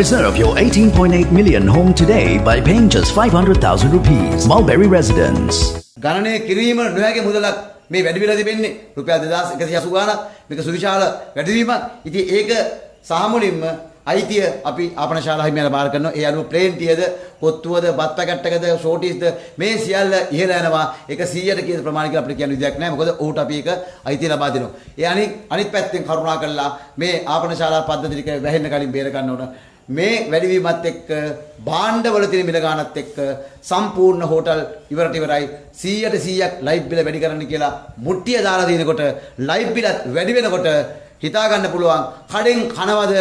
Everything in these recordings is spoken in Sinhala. Reserve your 18.8 million home today by paying just 500,000 rupees. Mulberry Residence. Ganane Kirima, Nuake Mudala, may Vedivila Dibini, Rupia das, Kasiasugana, because Suvishala, Vedivima, it is Eka, Sahamulim. Idea අපි අපන ශාලායි මෙල බාර කරනවා ඒ අනුව ප්ලේන් ටියද කොත්තුවද බත් පැකට් එකද ෂෝටිස්ද මේ සියල්ල ඉහළ යනවා ඒක 100ට කියන ප්‍රමාණය කියලා අපිට කියන විදියක් නැහැ මොකද ඌට අපි ඒක අයිතිය ලබා දෙනවා ඒ අනිත් පැත්තෙන් කරුණා කරලා මේ ආපන ශාලා පද්ධති ටික වැහෙන්න කලින් බේර ගන්න ඕන මේ වැඩිවීමත් එක්ක භාණ්ඩවල තියෙන මිල ගාණත් එක්ක සම්පූර්ණ හෝටල් ඉවරට ඉවරයි 100ට 100ක් ලයිව් බිල වැඩි කරන්න කියලා මුට්ටිය දාලා දිනකොට ලයිව් බිලත් වැඩි වෙනකොට හිතා ගන්න පුළුවන් කඩෙන් කනවද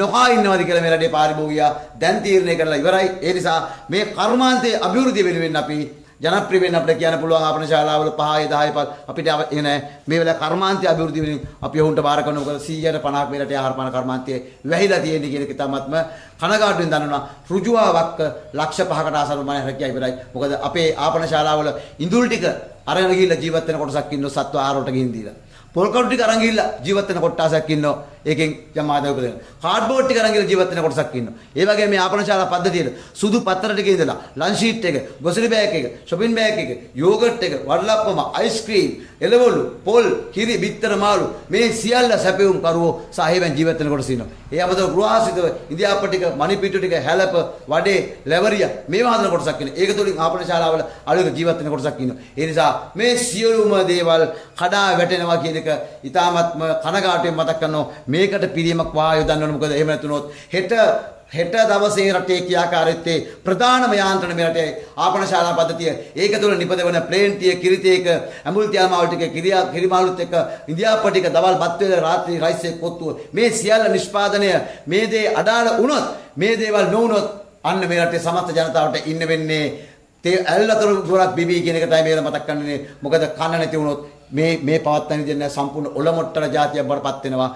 නොකා ඉන්නවද කියලා මේ රටේ පාරිභෝගිකයා දැන් තීරණය කරලා ඉවරයි. ඒ නිසා මේ කර්මාන්තයේ අභිවෘද්ධිය වෙනුවෙන් අපි ජනප්‍රිය වෙන්න අපිට කියන්න පුළුවන් ආපන ශාලාවල 5 10 5 අපිට ඒ නෑ මේ වෙලාව කර්මාන්තයේ අභිවෘද්ධිය වෙනුවෙන් අපි ඔවුන්ට බාර කරනවා කියලා 150ක් මේ රටේ ආහාර පාන කර්මාන්තයේ වැහිලා තියෙන කියන එක තමත්ම කනගාටුවෙන් දන්නවා. ඍජුවාවක් ලක්ෂ 5කට ආසන්නමයි හැකියි ඉවරයි. මොකද අපේ ආපන ශාලාවල ඉඳුල් ටික අරගෙන ගිහිල්ලා ජීවත් වෙන කොටසක් ඉන්නව සත්ව ආහාරවලට ගිහින් දීලා. පොල්කටු ටික අරන් ගිහිල්ලා ජීවත් වෙන කොටසක් ඉන්නව ඒකෙන් යම් ආදායක දෙන කාඩ්බෝඩ් ටික අරන් ගිල ජීවත් වෙන කොටසක් ඉන්නවා. ඒ වගේම මේ ආපන ශාලා පද්ධතියේ සුදු පතර ටික ඉඳලා ලන්ච් ෂීට් එක, ගොසලි බෑග් එක, shopping bag එක, යෝගට් එක, වඩලප්පම, අයිස්ක්‍රීම්, එළවලු, පොල්, කිරි, බිත්තර මාළු මේ සියල්ල සැපයුම් කරවෝ සාහේවෙන් ජීවත් වෙන කොටස ඉන්නවා. ඒ අපතේ ගෘහාසිතව ඉන්දියාප්ප ටික, මණිපිටු ටික, හැලප, වඩේ, ලැවරියා මේවා හදන කොටසක් ඉන්නවා. ඒක තුලින් ආපන ශාලාවල අලුත් ජීවත් වෙන කොටසක් ඉන්නවා. ඒ නිසා මේ සියලුම දේවල් කඩා වැටෙනවා කියන එක ඉතාමත්ම කනගාටුවෙන් මතක් කරනවා. මේකට පිළියමක් වායෝ දන්නවනේ මොකද එහෙම නැතුනොත් හෙට දවසේ රටේ ක්‍රියාකාරීත්වයේ ප්‍රධානම යාන්ත්‍රණ මේ රටේ ආපන ශාලා පද්ධතිය ඒක තුළ නිපදවන ප්ලේන් ටිය කිරිතේක ඇඹුල් තියාමාවල් ටික කිරිමාළුත් එක්ක ඉන්දියාප්ප ටික දවල් බත් වේල රාත්‍රී රයිස් එක කොත්තුව මේ සියල්ල නිෂ්පාදනය මේ දේ අඩාල වුණොත් මේ දේවල් නොවුනොත් අන්න මේ රටේ සමස්ත ජනතාවට ඉන්න වෙන්නේ තේ ඇල්ලතර ගොරක් බිබී කියන එක තමයි මේක මතක් කරන්නේ මොකද කන නැති වුණොත් මේ පවත්තන දෙන්නේ සම්පූර්ණ ඔලොමොට්ටර ජාතියක් බවට පත් වෙනවා.